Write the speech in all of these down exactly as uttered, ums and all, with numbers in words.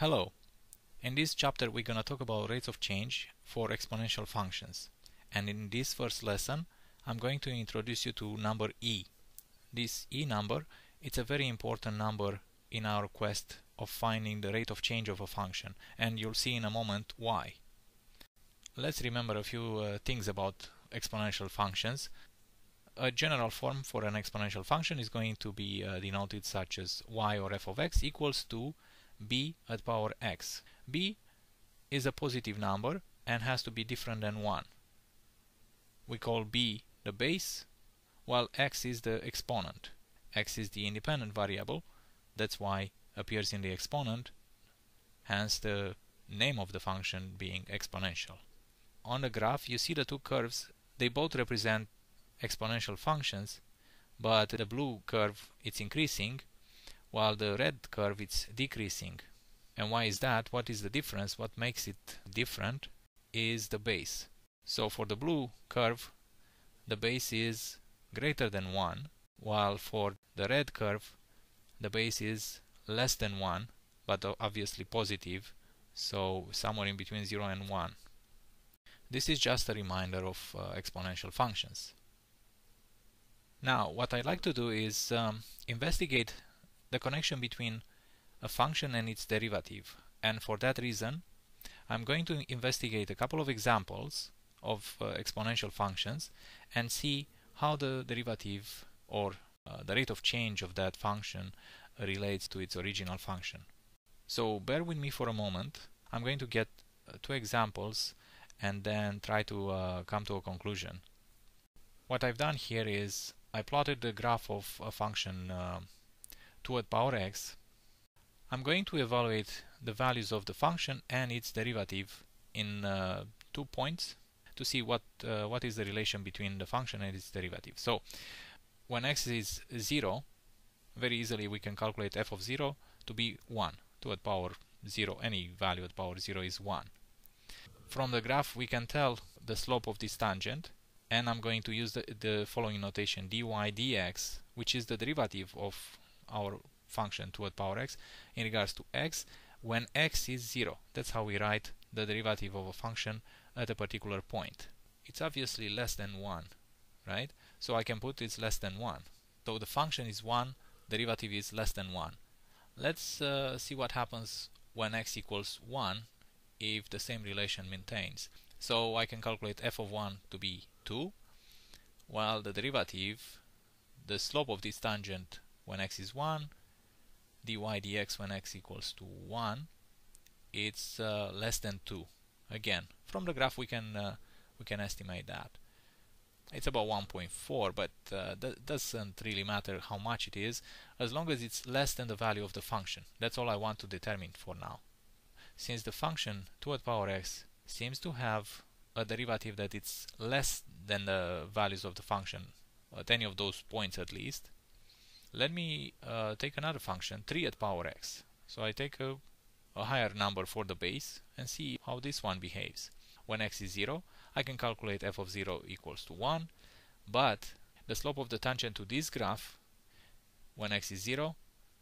Hello, in this chapter we're going to talk about rates of change for exponential functions, and in this first lesson I'm going to introduce you to number e. This e number, it's a very important number in our quest of finding the rate of change of a function, and you'll see in a moment why. Let's remember a few uh, things about exponential functions. A general form for an exponential function is going to be uh, denoted such as y or f of x equals to b at power x. b is a positive number and has to be different than one. We call b the base, while x is the exponent. X is the independent variable, that's why appears in the exponent, hence the name of the function being exponential. On the graph you see the two curves, they both represent exponential functions, but the blue curve it's increasing, while the red curve is decreasing. And why is that? What is the difference? What makes it different is the base. So for the blue curve, the base is greater than one, while for the red curve, the base is less than one, but obviously positive, so somewhere in between zero and one. This is just a reminder of uh, exponential functions. Now, what I'd like to do is um, investigate the connection between a function and its derivative, and for that reason I'm going to investigate a couple of examples of uh, exponential functions and see how the derivative or uh, the rate of change of that function relates to its original function. So bear with me for a moment. I'm going to get uh, two examples and then try to uh, come to a conclusion. What I've done here is I plotted the graph of a function uh, two at power x. I'm going to evaluate the values of the function and its derivative in uh, two points to see what uh, what is the relation between the function and its derivative. So when x is zero, very easily we can calculate f of zero to be one. two at power zero, any value at power zero is one. From the graph we can tell the slope of this tangent, and I'm going to use the, the following notation, dy dx, which is the derivative of our function two at power x in regards to x when x is zero. That's how we write the derivative of a function at a particular point. It's obviously less than one, right? So I can put it's less than one. So the function is one, derivative is less than one. Let's uh, see what happens when x equals one if the same relation maintains. So I can calculate f of one to be two, while the derivative, the slope of this tangent when x is one, dy dx when x equals to one, it's uh, less than two. Again, from the graph we can uh, we can estimate that it's about one point four, but uh, that doesn't really matter how much it is, as long as it's less than the value of the function. That's all I want to determine for now. Since the function two at power x seems to have a derivative that it's less than the values of the function at any of those points at least, let me uh, take another function, three at power x. So I take a, a higher number for the base and see how this one behaves. When x is zero, I can calculate f of zero equals to one, but the slope of the tangent to this graph when x is zero,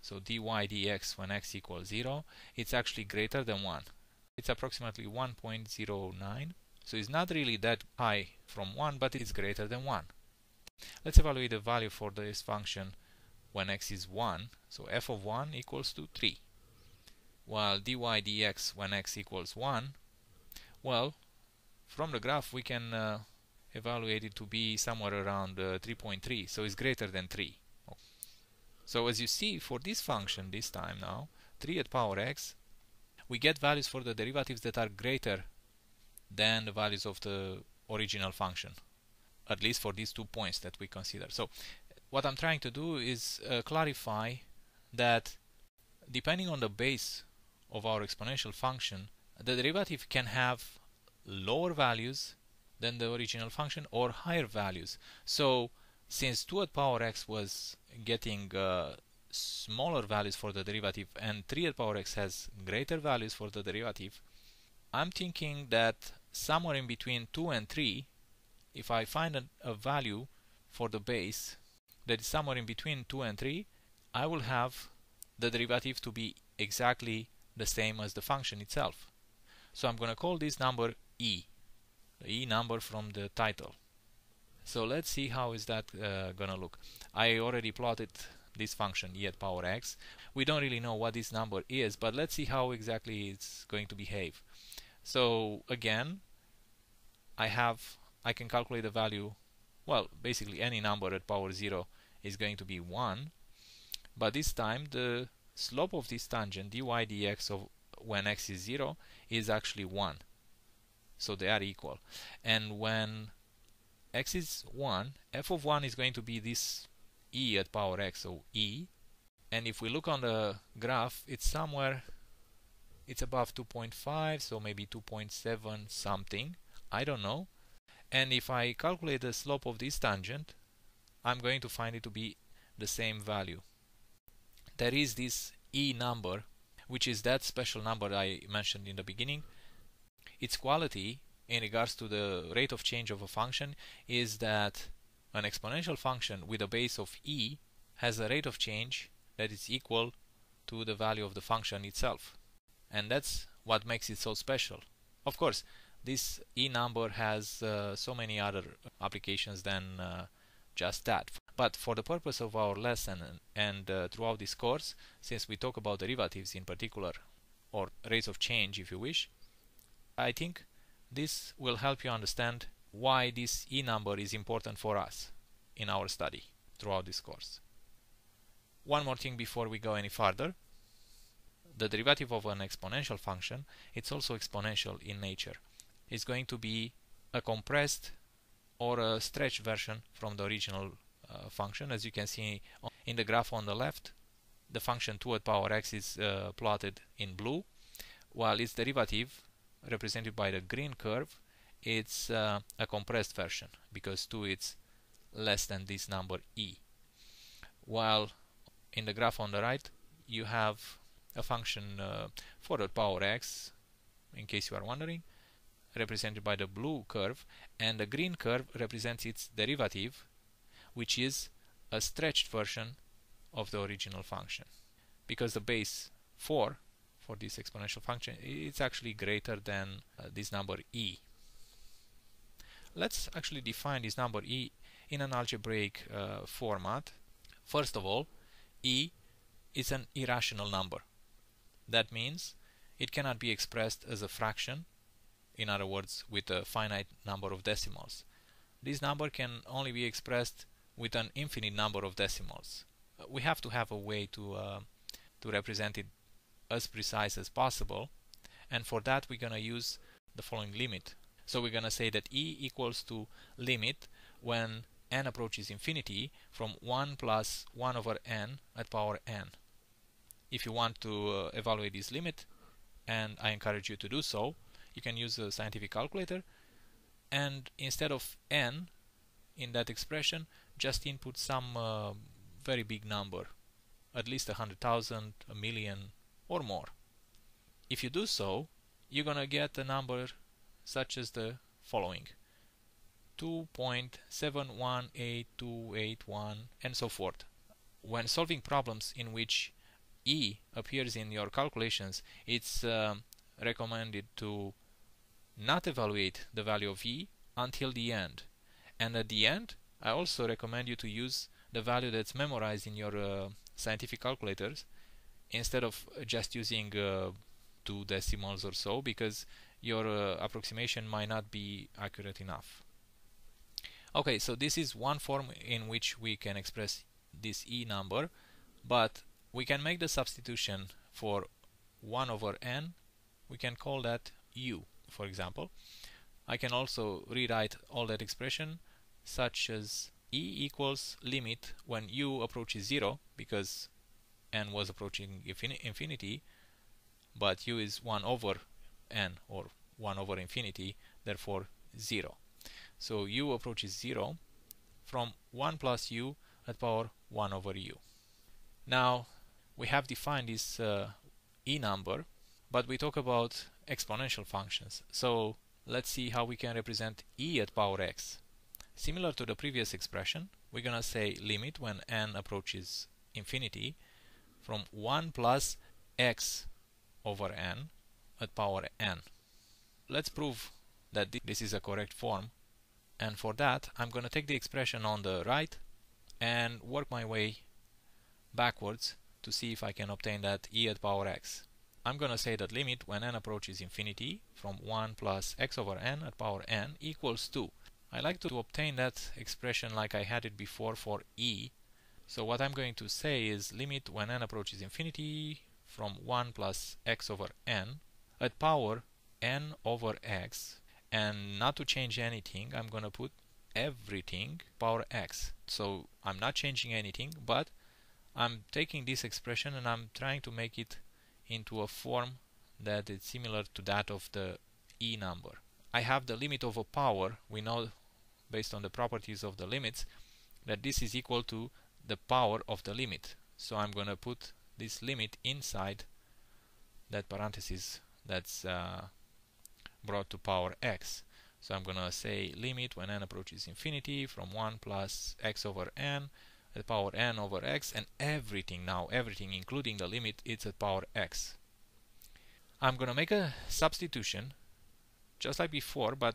so dy dx when x equals zero, it's actually greater than one. It's approximately one point zero nine, so it's not really that high from one, but it's greater than one. Let's evaluate the value for this function when x is one, so f of one equals to three, while dy dx when x equals one, well, from the graph we can uh, evaluate it to be somewhere around three point three, uh, so it's greater than three. Oh. So as you see, for this function this time now, three at power x, we get values for the derivatives that are greater than the values of the original function, at least for these two points that we consider. So what I'm trying to do is uh, clarify that depending on the base of our exponential function, the derivative can have lower values than the original function or higher values. So since two at power x was getting uh, smaller values for the derivative and three at power x has greater values for the derivative, I'm thinking that somewhere in between two and three, if I find a, a value for the base that is somewhere in between two and three, I will have the derivative to be exactly the same as the function itself. So I'm going to call this number E, the E number from the title. So let's see how is that uh, going to look. I already plotted this function E at power x. We don't really know what this number is, but let's see how exactly it's going to behave. So again, I have I can calculate the value. Well, basically any number at power zero is going to be one, but this time the slope of this tangent dy dx of when x is zero is actually one, so they are equal. And when x is one, f of one is going to be this E at power x, so E, and if we look on the graph, it's somewhere, it's above two point five, so maybe two point seven something, I don't know. And if I calculate the slope of this tangent, I'm going to find it to be the same value. There is this E number, which is that special number I mentioned in the beginning. Its quality in regards to the rate of change of a function is that an exponential function with a base of E has a rate of change that is equal to the value of the function itself. And that's what makes it so special. Of course, this E number has uh, so many other applications than uh, just that. But for the purpose of our lesson and uh, throughout this course, since we talk about derivatives in particular, or rates of change if you wish, I think this will help you understand why this E number is important for us in our study throughout this course. One more thing before we go any further. The derivative of an exponential function, it's also exponential in nature. It's going to be a compressed or a stretched version from the original uh, function. As you can see in the graph on the left, the function two at power x is uh, plotted in blue, while its derivative, represented by the green curve, it's uh, a compressed version, because two is less than this number E. While in the graph on the right, you have a function uh, four at power x, in case you are wondering, represented by the blue curve, and the green curve represents its derivative, which is a stretched version of the original function, because the base four for this exponential function is actually greater than uh, this number E. Let's actually define this number E in an algebraic uh, format. First of all, E is an irrational number. That means it cannot be expressed as a fraction, in other words, with a finite number of decimals. This number can only be expressed with an infinite number of decimals. We have to have a way to, uh, to represent it as precise as possible, and for that we're going to use the following limit. So we're going to say that E equals to limit when n approaches infinity from one plus one over n at power n. If you want to uh, evaluate this limit, and I encourage you to do so, you can use a scientific calculator, and instead of n in that expression, just input some uh, very big number, at least a hundred thousand, a million or more. If you do so, you're going to get a number such as the following: two point seven one eight two eight one, and so forth. When solving problems in which E appears in your calculations, it's uh, recommended to not evaluate the value of E until the end. And at the end, I also recommend you to use the value that's memorized in your uh, scientific calculators, instead of just using uh, two decimals or so, because your uh, approximation might not be accurate enough. Okay, so this is one form in which we can express this E number, but we can make the substitution for one over n. We can call that U, for example. I can also rewrite all that expression such as E equals limit when U approaches zero, because n was approaching infin infinity, but U is one over n, or one over infinity, therefore zero. So U approaches zero from one plus U at power one over U. Now we have defined this uh, E number, but we talk about exponential functions, so let's see how we can represent E at power x. Similar to the previous expression, we're gonna say limit when n approaches infinity from one plus x over n at power n. Let's prove that this is a correct form, and for that I'm going to take the expression on the right and work my way backwards to see if I can obtain that e at power x. I'm going to say that limit when n approaches infinity from one plus x over n at power n equals two. I like to obtain that expression like I had it before for e. So what I'm going to say is limit when n approaches infinity from one plus x over n at power n over x, and not to change anything I'm going to put everything power x. So I'm not changing anything, but I'm taking this expression and I'm trying to make it into a form that is similar to that of the e number. I have the limit of a power. We know based on the properties of the limits that this is equal to the power of the limit. So I'm going to put this limit inside that parenthesis that's uh, brought to power x. So I'm going to say limit when n approaches infinity from one plus x over n at power n over x, and everything now, everything including the limit, it's at power x. I'm going to make a substitution just like before, but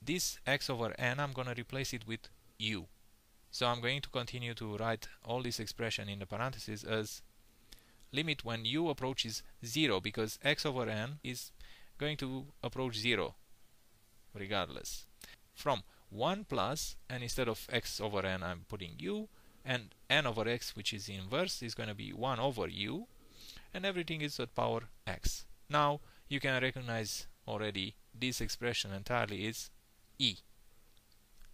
this x over n I'm going to replace it with u. So I'm going to continue to write all this expression in the parentheses as limit when u approaches zero, because x over n is going to approach zero regardless. From one plus, and instead of x over n I'm putting u, and n over x, which is inverse, is going to be one over u, and everything is at power x. Now you can recognize already this expression entirely is e.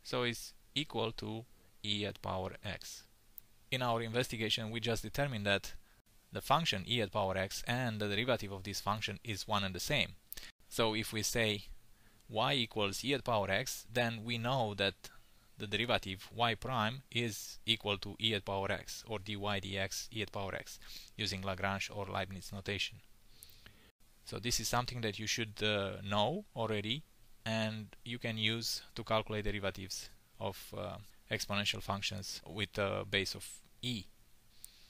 So it's equal to e at power x. In our investigation we just determined that the function e at power x and the derivative of this function is one and the same. So if we say y equals e at power x, then we know that the derivative y prime is equal to e at power x, or dy dx e at power x, using Lagrange or Leibniz notation. So this is something that you should uh, know already, and you can use to calculate derivatives of uh, exponential functions with a base of e.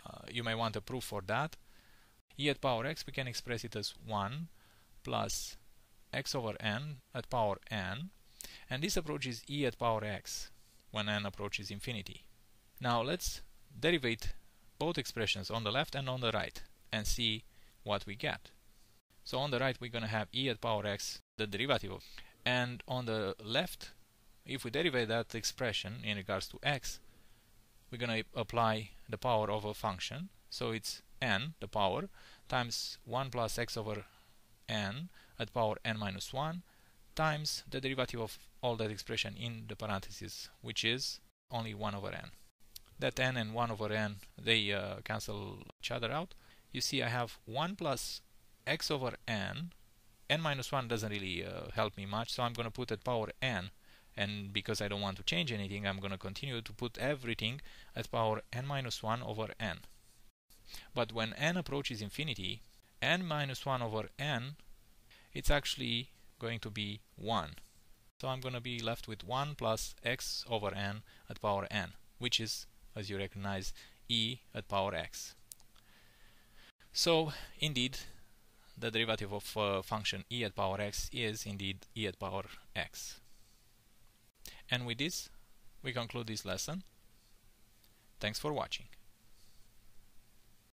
Uh, you may want a proof for that. E at power x, we can express it as one plus x over n at power n, and this approaches e at power x when n approaches infinity. Now let's derivate both expressions on the left and on the right and see what we get. So on the right we're going to have e at power x, the derivative of, and on the left, if we derive that expression in regards to x, we're going to apply the power of a function. So it's n, the power, times one plus x over n at power n minus one times the derivative of all that expression in the parentheses, which is only one over n. That n and one over n, they uh, cancel each other out. You see I have one plus x over n. n minus one doesn't really uh, help me much, so I'm going to put at power n, and because I don't want to change anything I'm going to continue to put everything at power n minus one over n. But when n approaches infinity, n minus one over n, it's actually going to be one. So I'm going to be left with one plus x over n at power n, which is, as you recognize, e at power x. So indeed the derivative of uh, function e at power x is indeed e at power x. And with this we conclude this lesson. Thanks for watching.